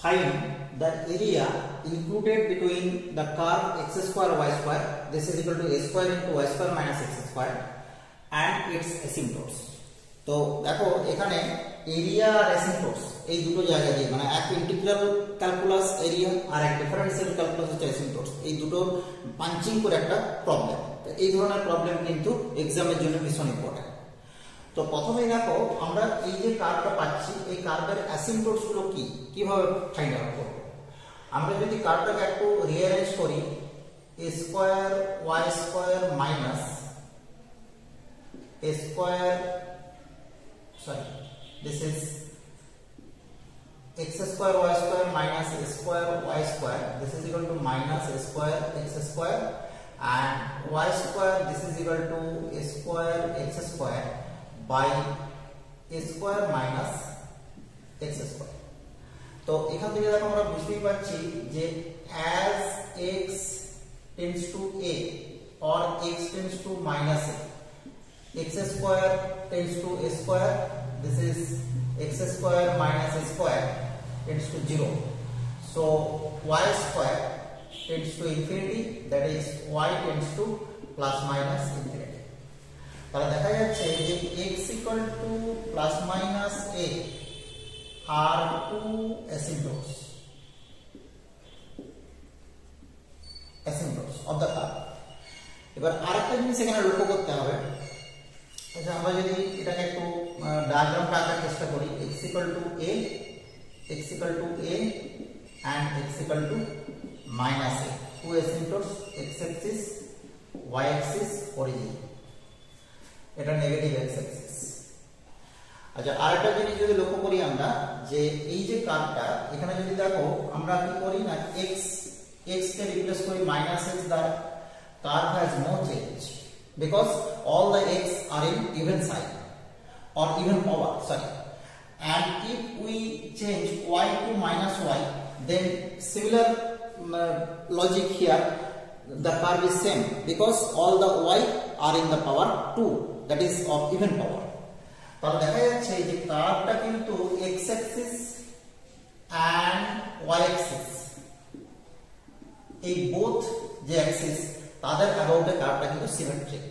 Find the area included between the curve x square y square. This is equal to a square into y square minus x square and its asymptotes. तो देखो एकाने area asymptotes ये दोनों जायेगा जी माना एक integral calculus area और एक differential calculus जो asymptotes ये दोनों punching को रखता problem. तो ये दोनों problem किंतु exam में जो है भीषण important. तो प्रथम ही देखो हमरा ये curve का पाच्ची ये curve पर asymptotes को की किवाब find out करो. আমরা যদি কার্ভটাকে একটু রিঅ্যারেঞ্জ করি a square y square minus a square sorry this is x square y square minus a square y square this is equal to minus a square x square and y square this is equal to a square x square by a square minus x square तो এখান থেকে দেখো আমরা বুঝতেই পাচ্ছি যে as x tends to a or x tends to minus a x square tends to a square this is x square minus a square tends to 0 so y square tends to infinity that is y tends to plus minus infinity তাহলে দেখা যাচ্ছে যে x equal to plus minus a are two asymptotes of the curve এবার আরেকটা জিনিস এখানে লক্ষ্য করতে হবে আচ্ছা আমরা যদি এটাকে একটু ডায়াগ্রাম আঁকার চেষ্টা করি x equal to a and x equal to minus a two asymptotes x axis y axis origin এটা নেগেটিভ x axis আচ্ছা আরেকটা জিনিস যদি লক্ষ্য করি আমরা যে এই যে কার্ভটা এখানে যদি দেখো আমরা কি করি না x x কে রিপ্লেস করি -x দ্বারা curve has no change because all the x are in even side or even power sorry and if we change y to -y then similar logic here the curve is same because all the y are in the power 2 that is of even power তাহলে দেখা যাচ্ছে যে কার্ভটা কিন্তু x axis and y axis এই both যে axis তাদের about এ কার্ভটা কিন্তু সিমেট্রিক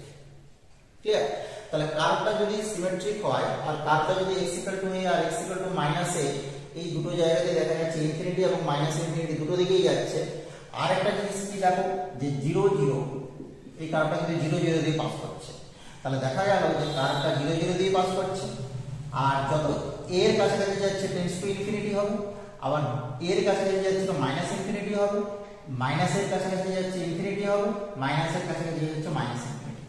ক্লিয়ার তাহলে কার্ভটা যদি সিমেট্রিক হয় আর কার্ভটা যদি x = a R x = -a এই দুটো জায়গাতে দেখা যাচ্ছে ইনফিনিটি এবং -ইনফিনিটি দুটো দিকেই যাচ্ছে আর একটা জিনিস কি দেখো যে 0 0 এই কার্ভটা কিন্তু 0 0 দিয়ে পাস করছে তাহলে দেখা গেল যে কার্ভটা 0 0 দিয়ে পাস করছে আর যত a এর কাছে যাচ্ছে টেন্ডস টু ইনফিনিটি হবে আবার a এর কাছে যাচ্ছে তো মাইনাস ইনফিনিটি হবে মাইনাস এর কাছে যাচ্ছে ইনফিনিটি হবে মাইনাস এর কাছে যাচ্ছে মাইনাস ইনফিনিটি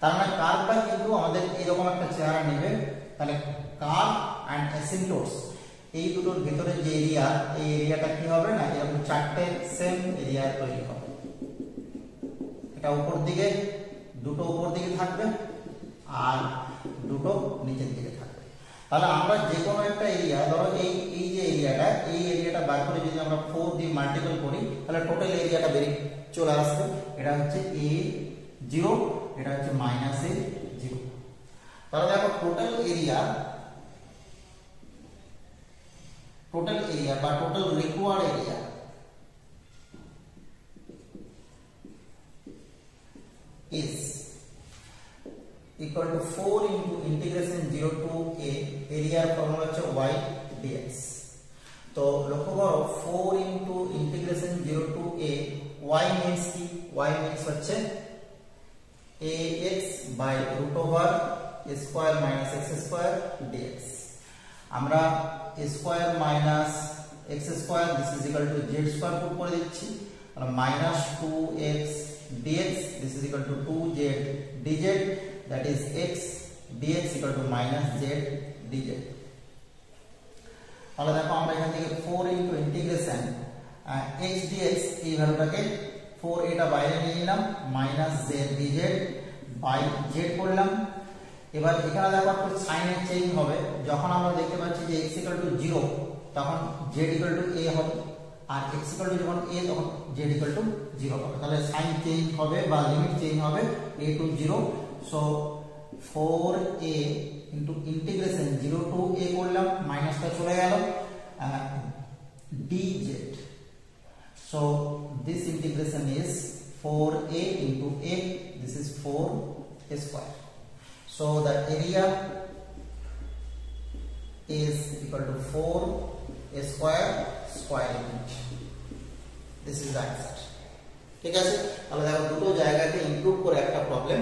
তার মানে কার্ভটা কিন্তু আমাদের এরকম একটা চেহারা নেবে তাহলে কার্ভ এন্ড অ্যাসিম্পটোটস এই দুটোর ভিতরে যে এরিয়া এই এরিয়াটা কি হবে না এরকম চারটি সেম এরিয়া তৈরি হবে এটা উপর দিকে দুটো উপর দিকে থাকবে আর দুটো নিচের দিকে থাকবে তাহলে আমরা যে কোনো একটা এরিয়া ধরো এই যে এরিয়াটা এই এরিয়াটা বার করে যদি আমরা 4 দিয়ে মাল্টিপ্লাই করি তাহলে টোটাল এরিয়াটা বের চলে আসবে এটা হচ্ছে a 0 এটা হচ্ছে -a 0 তাহলে দেখো টোটাল এরিয়া বা total required area is equal to 4 into integration 0 to a area formula হচ্ছে y dx তো লক্ষ্য করো 4 into integration 0 to a y means কি y means হচ্ছে ax by root over a square minus x square dx আমরা a square minus x square this is equal to z square put করে দিচ্ছি আর -2x dx this is equal to 2z dz that is x dx equal to -z dz তাহলে দেখো আমরা এখান থেকে 4 into integration x dx এই ভ্যালুটাকে 4 এটা বাইরে নিয়ে নিলাম -z dz by z করলাম এবার এখানে দেখো একটু সাইনের চেঞ্জ হবে যখন আমরা দেখতে পাচ্ছি যে x 0 তখন z a হবে আর x যখন a তখন z 0 হবে তাহলে সাইন চেঞ্জ হবে বা লিমিট চেঞ্জ হবে a to 0 so 4a into integration 0 to a করলাম মাইনাসটা চলে গেল dz. So this integration is 4a into a. This is 4a square. So the area is equal to 4a square unit. This is the answer. ठीक है हमें देखो দুটো জায়গাকে ইনক্লুড করে একটা প্রবলেম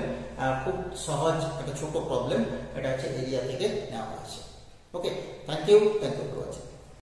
খুব সহজ একটা ছোট প্রবলেম এটা হচ্ছে এরিয়া থেকে নেওয়া আছে okay thank you for watching.